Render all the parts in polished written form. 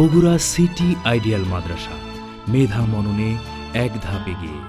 Bogura city ideal মাদ্রাসা মেধা মননে এক ধাপ এগিয়ে।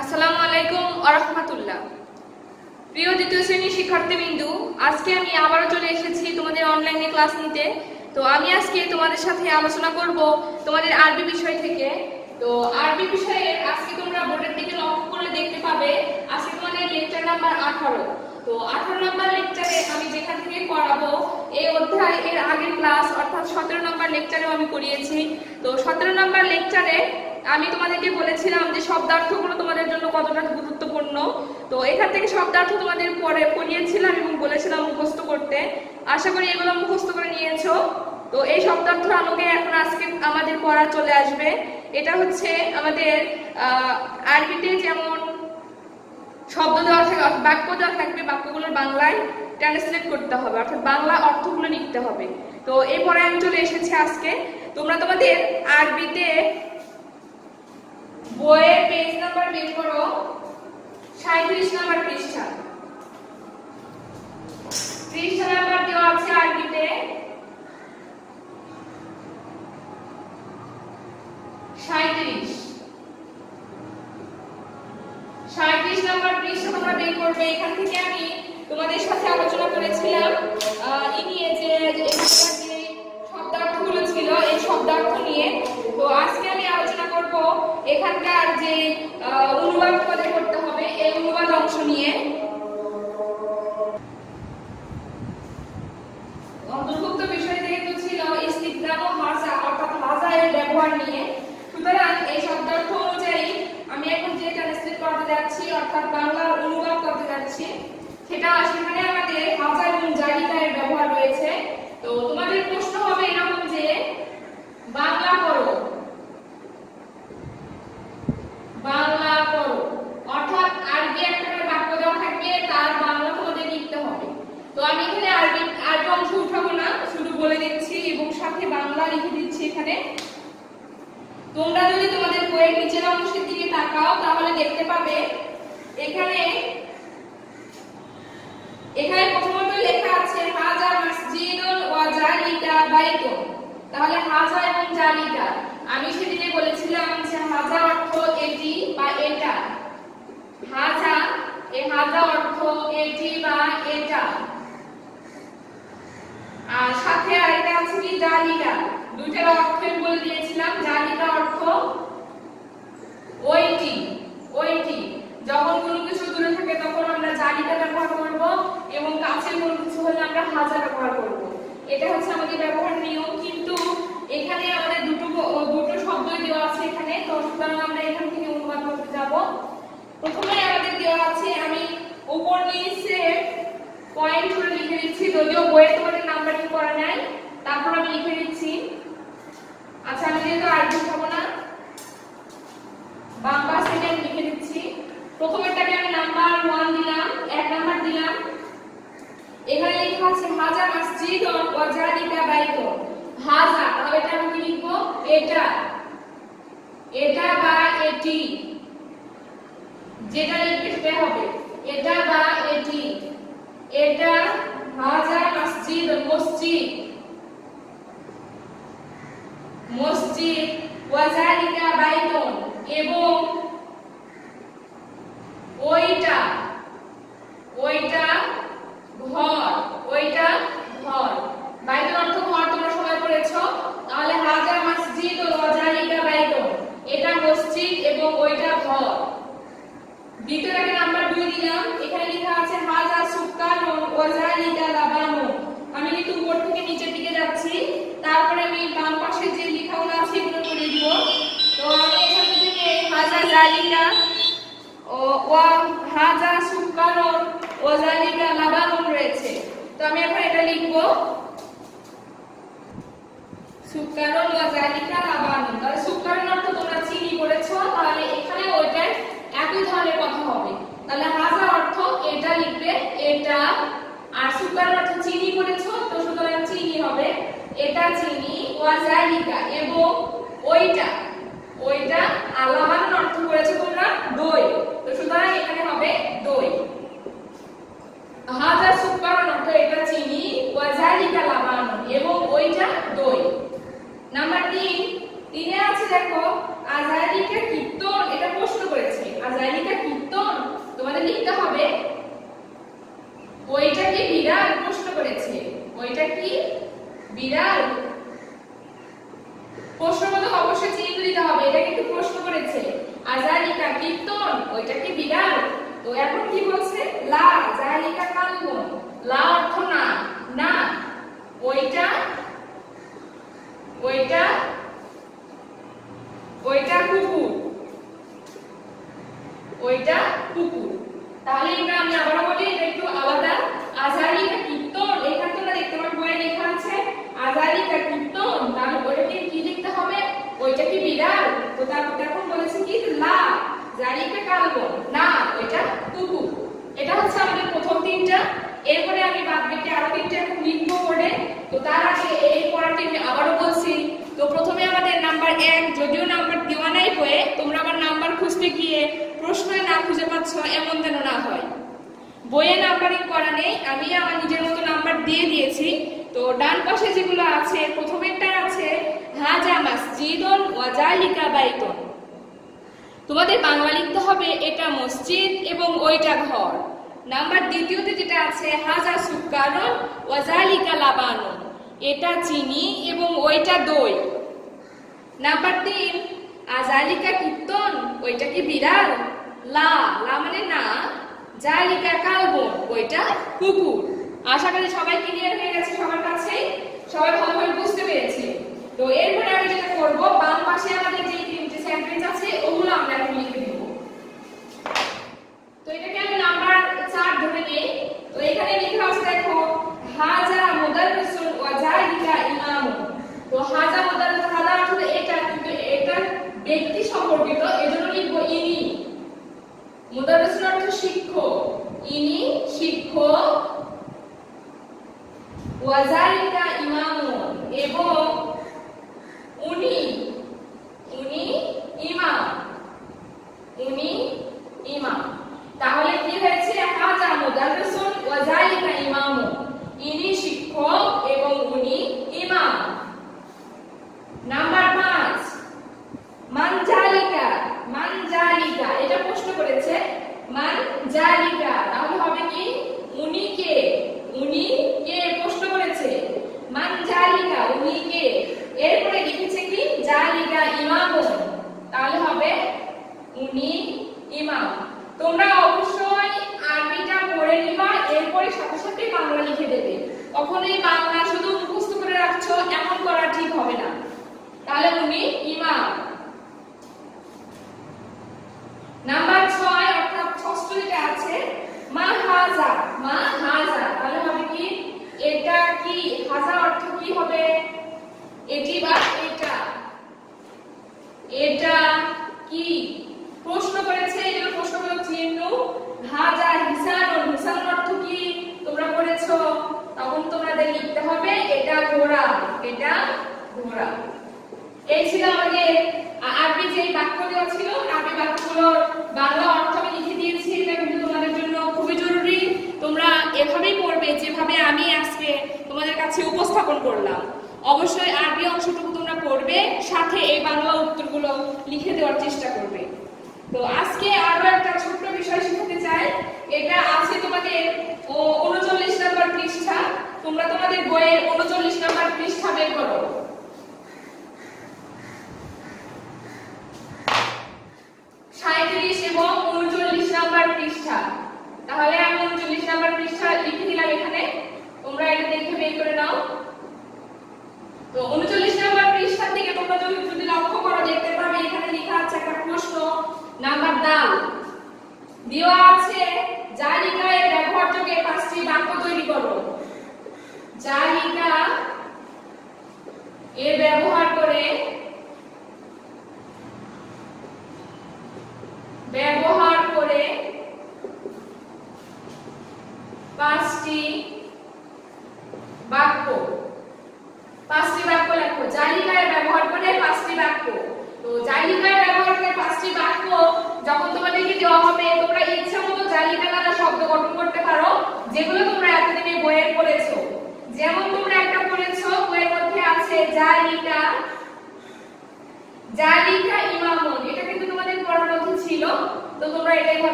Assalamualaikum warahmatullah. প্রিয় দ্বিতীয় শ্রেণীর শিক্ষার্থীবৃন্দু, আজকে আমি আবারো চলে এসেছি তোমাদের অনলাইনে ক্লাস নিতে। তো আমি আজকে তোমাদের সাথে আলোচনা করব তোমাদের আরবি বিষয় থেকে। তো আরবি বিষয়ে আজকে তোমরা বোর্ডের দিকে লক্ষ্য করলে দেখতে পাবে আজকে তোমাদের লেকচার নাম্বার 18। তো 18 নাম্বার লেকচারে আমি যেখান থেকে পড়াবো এই অধ্যায় এর আগের ক্লাস অর্থাৎ 17 নাম্বার লেকচারেও আমি পড়িয়েছি। তো 17 নাম্বার লেকচারে আমি তোমাদেরকে বলেছিলাম যে শব্দার্থগুলো তোমাদের জন্য কতটা গুরুত্বপূর্ণ। তো এখান থেকে শব্দার্থ তোমাদের পরে পড়িয়েছিলাম এবং বলেছিলাম মুখস্থ করতে। আশা করি এগুলো মুখস্থ করে নিয়েছো। তো এই শব্দার্থ আলোকে এখন আজকে আমাদের পড়া চলে আসবে। এটা হচ্ছে আমাদের আরবিতে যেমন শব্দ দেওয়া থাকে, বাক্য দেওয়া থাকবে, বাক্যগুলোর বাংলায় ট্রান্সলেট করতে হবে, অর্থাৎ বাংলা অর্থগুলো লিখতে হবে। তো এই পরে আমি চলে এসেছি আজকে। তোমরা তোমাদের আরবিতে বইয়ের পেজ নাম্বার বের করো 37 নাম্বার পৃষ্ঠা। পৃষ্ঠা নাম্বার দেওয়া আছে আরবিতে 37 নাম্বার পৃষ্ঠা তোমরা বের করবে। এখান থেকে আমি তোমাদের সাথে আলোচনা করেছিলাম এই নিয়ে যে শব্দার্থগুলো ছিল, এই শব্দার্থ নিয়ে। তো আজকে আমি আলোচনা করব এখানকার যে অনুবাদ তোমাদের করতে হবে এই অনুবাদ অংশ নিয়ে, অন্তর্ভুক্ত বিষয় যেহেতু ছিল ইস্তিগরাম ও হাজা অর্থাৎ হাজা এর ব্যবহার নিয়ে। সুতরাং এই শব্দার্থ অনুযায়ী আমি এখন যে ট্রান্সলেট করতে যাচ্ছি অর্থাৎ বাংলা অনুবাদ করতে যাচ্ছি সেটা সেখানে আমাদের হাজা এবং জারিকা এর ব্যবহার রয়েছে। তো তোমাদের প্রশ্ন হবে এরকম যে বাংলা করো, বাংলা করো অর্থাৎ আরবি একটা বাক্য দেওয়া থাকবে, তার বাংলা তোমাদের লিখতে হবে। তো আমি এখানে আরবি অংশ উঠাবো না, শুধু বলে দিচ্ছি এবং সাথে বাংলা লিখে দিচ্ছি এখানে। তোমরা যদি তোমাদের বইয়ের নিচের অংশের দিকে তাকাও তাহলে দেখতে পাবে এখানে প্রথমত লেখা আছে হাজা মসজিদুল ওয়া জালিকা বাইতুন। তাহলে হাজা এবং জালিকা আমি সেদিনে বলেছিলাম যে হাজা অর্থ এটি বা এটা, হাজা এই হাজা অর্থ এটি বা এটা। আর সাথে আরেকটা আছে কি জালিকা, দুইটার অর্থ বলে দিয়েছিলাম। জালিকা অর্থ ওইটি, ওইটি। যখন কোনো কিছু দূরে থাকে তখন আমরা জালিকা ব্যবহার করব এবং কাছের কোনো কিছু হলে আমরা হাজা ব্যবহার করব। এটা হচ্ছে আমাদের ব্যবহার নিয়ম। কিন্তু এখানে আমাদের দুটো শব্দই দেওয়া আছে এখানে। তো সুতরাং আমরা এখান থেকে অনুবাদ করতে যাব। প্রথমে আমাদের দেওয়া আছে, আমি উপর নিচে পয়েন্ট করে লিখে দিচ্ছি, যদিও বইয়ের তোমাদের নাম্বারিং করা নাই, তারপর আমি লিখে দিচ্ছি। আচ্ছা আমি যেহেতু আর লিখাবো না, বাংলা সেটা আমি লিখে দিচ্ছি। প্রথমেরটাকে আমি নাম্বার 1 দিলাম, 1 নাম্বার দিলাম। এখানে লেখা আছে হাজা মসজিদুন ওয়া জালিকা বাইতুন। হাজা তাহলে এটা আমি লিখব এটা, এটা বা এটি, যেটা লিখতে হবে এটা বা এটি। এটা হাজা মসজিদুন মসজিদ, মসজিদ ওয়া জালিকা বাইতুন এবং ওইটা, ওইটা ঘর, ওইটা ঘর। বাইতুন অর্থ ঘর, তোমরা সবাই পড়েছো। তাহলে হাজা মসজিদ ও জালিকা বাইতুন, এটা মসজিদ এবং ওইটা ঘর। দ্বিতীয়টাকে নাম্বার 2 দিলাম। এখানে লেখা আছে হাজা সুকানুন ও জালিকা লাবানুন। আমি একটু উপর থেকে নিচের দিকে যাচ্ছি, তারপরে আমি বাম পাশে যে লেখাগুলো আছে এগুলো করে দিব। তো আমি এখান থেকে হাজা জালিকা ও হাজা সুকানুন ও জালিকা লাবানুন রয়েছে। তো আমি এখন এটা লিখব সুকানুন ও জালিকা লাবানুন। তাহলে সুকানুন অর্থ তোমরা চিনি পড়েছো, তাহলে এখানে ওইটার একই ধরনের কথা হবে। তাহলে এটা আর সুগার অর্থাৎ চিনি বলেছো তো সুতরাং চিনি হবে এটা চিনি ওয়াজালিকা এবং ওইটা ওইটা আলামান অর্থ করেছো তোমরা দই তো সুতরাং এখানে হবে দই হাজার সুগার অর্থ এটা চিনি ওয়াজালিকা লাবান এবং ওইটা দই নাম্বার 3 তিনে আছে দেখো আজালিকা কিতন এটা প্রশ্ন করেছে আজালিকা কিতন তোমাদের লিখতে হবে ওইটা কি বিড়াল প্রশ্ন করেছে ওইটা কি বিড়াল প্রশ্নবোধক অবশ্যই চিহ্ন দিতে হবে এটা কিন্তু প্রশ্ন করেছে আজালিকা কিতন ওইটা কি বিড়াল তো এখন কি বলছে লা আজালিকা কালবন লা অর্থ না না ওইটা ওইটা ওইটা কুকুর ওইটা কুকুর তাহলে এটা আমি আবার বলি এটা একটু আলাদা আজালিকা কিতন এখানে তোমরা দেখতে পাচ্ছো বইয়ে লেখা আছে আজালিকা কিতন তাহলে ওইটাকে কি লিখতে হবে ওইটা কি বিড়াল তো তারপর দেখো বলেছে কি লা জালিকা কালবন না ওইটা কুকুর এটা হচ্ছে আমাদের প্রথম তিনটা এরপরে আমি বাদ বাকি আরো তিনটা লিখবো পড়ে তো তার আগে এই পড়াটি আমি আবারো বলছি তো প্রথমে আমাদের নাম্বার 1 যদিও নাম্বার দেওয়া নাই হয়ে তোমরা আবার নাম্বার খুঁজতে গিয়ে প্রশ্ন না খুঁজে পাচ্ছ এমন যেন না হয় বইয়ে নাম্বারিং করা নেই আমি আমার নিজের মতো নাম্বার দিয়ে দিয়েছি তো ডান পাশে যেগুলো আছে প্রথমেরটা আছে হাজা মসজিদুন ওয়া জালিকা বাইতুন তোমাদের বাংলা লিখতে হবে এটা মসজিদ এবং ওইটা ঘর নাম্বার দ্বিতীয়তে যেটা আছে হাজা সুক্কারুন ওয়া জালিকা লাবানুন এটা চিনি এবং ওইটা দই নাম্বার 3 আজালিকা কিতন ওইটা কি বিড়াল লা লা মানে না জালিকা কালবন ওইটা কুকুর আশা করি সবাই ক্লিয়ার হয়ে গেছে সবার কাছে সবাই ভালোভাবে বুঝতে পেরেছে তো এরপরে আমি যেটা করব বাম পাশে আমাদের যে তিনটে সেন্টেন্স আছে ওগুলো আমরা লিখে দেব তো এটাকে আমি নাম্বার 4 ধরে নেই তো এখানে লেখা আছে দেখো হাজা মুদাররিসুন ওয়া জালিকা ইমামুন তো হাজা মুদাররিস হাজা অর্থ এটা কিন্তু এটা ব্যক্তি সম্পর্কিত এজন্য লিখব ইনি মুদাররিসুন অর্থ শিক্ষক ইনি শিক্ষক ওয়া জালিকা ইমামুন এবং উনি উনি ইমাম উনি ইমাম তাহলে কি হয়েছে হাজা মুদাররিসুন ওয়া জালিকা ইমামুন ini শিক্ষক এবং উনি ইমাম নাম্বার 5 মান জালিকা এটা প্রশ্ন করেছে মান জালিকা তাহলে হবে কি উনি কে প্রশ্ন করেছে মান জালিকা উনি কে এরপরে লিখেছে কি জালিকা ইমামুন তাহলে হবে উনি ইমাম তোমরা অবশ্যই আরবিটা পড়ে নিবা এরপরে সাথে সাথে বাংলা লিখে দেবে কখনোই বাংলা শুধু মুখস্থ করে রাখছো এমন করা ঠিক হবে না তাহলে উনি ইমাম নাম্বার 6 অর্থাৎ ষষ্ঠ যেটা আছে মা হাজা তাহলে হবে কি এটা কি হাজা অর্থ কি হবে এটি বা এটা এটা কি প্রশ্ন করেছে এর প্রশ্নবোধক চিহ্ন হাজা হিসানুন হিসান অর্থ কি তোমরা পড়েছো তখন তোমাদের লিখতে হবে এটা ঘোড়া এই ছিল আমাদের আরবি যে বাক্যগুলো ছিল আরবি বাক্যগুলোর বাংলা অর্থ আমি লিখে দিয়েছি এটা কিন্তু তোমাদের জন্য খুবই জরুরি তোমরা এভাবেই পড়বে যেভাবে আমি আজকে তোমাদের কাছে উপস্থাপন করলাম অবশ্যই আরবি অংশটুকু তোমরা পড়বে সাথে এই বাংলা উত্তরগুলো লিখে দেওয়ার চেষ্টা করবে তো আজকে আরো একটা ছোট্ট বিষয় শিখতে চাই এটা আছে তোমাদের 39 নম্বর পৃষ্ঠা তোমরা তোমাদের বইয়ের 39 নম্বর পৃষ্ঠা বের করো এবং 39 নম্বর পৃষ্ঠা তাহলে আমি 39 নম্বর পৃষ্ঠা লিখে দিলাম এখানে তোমরা এটা দেখে বের করে নাও তো 39 নম্বর পৃষ্ঠা থেকে তোমরা যদি লক্ষ্য করো দেখতে পাবে এখানে লেখা আছে একটা প্রশ্ন নাম্বার দাও দেওয়া আছে জালিকা এর ব্যবহারযোগ্য পাঁচটি বাক্য তৈরি করো জালিকা এর ব্যবহার করে ভালো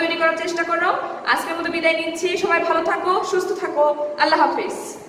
তৈরি করার চেষ্টা করো। আজকের মতো বিদায় নিচ্ছি, সবাই ভালো থাকো, সুস্থ থাকো, আল্লাহ হাফেজ।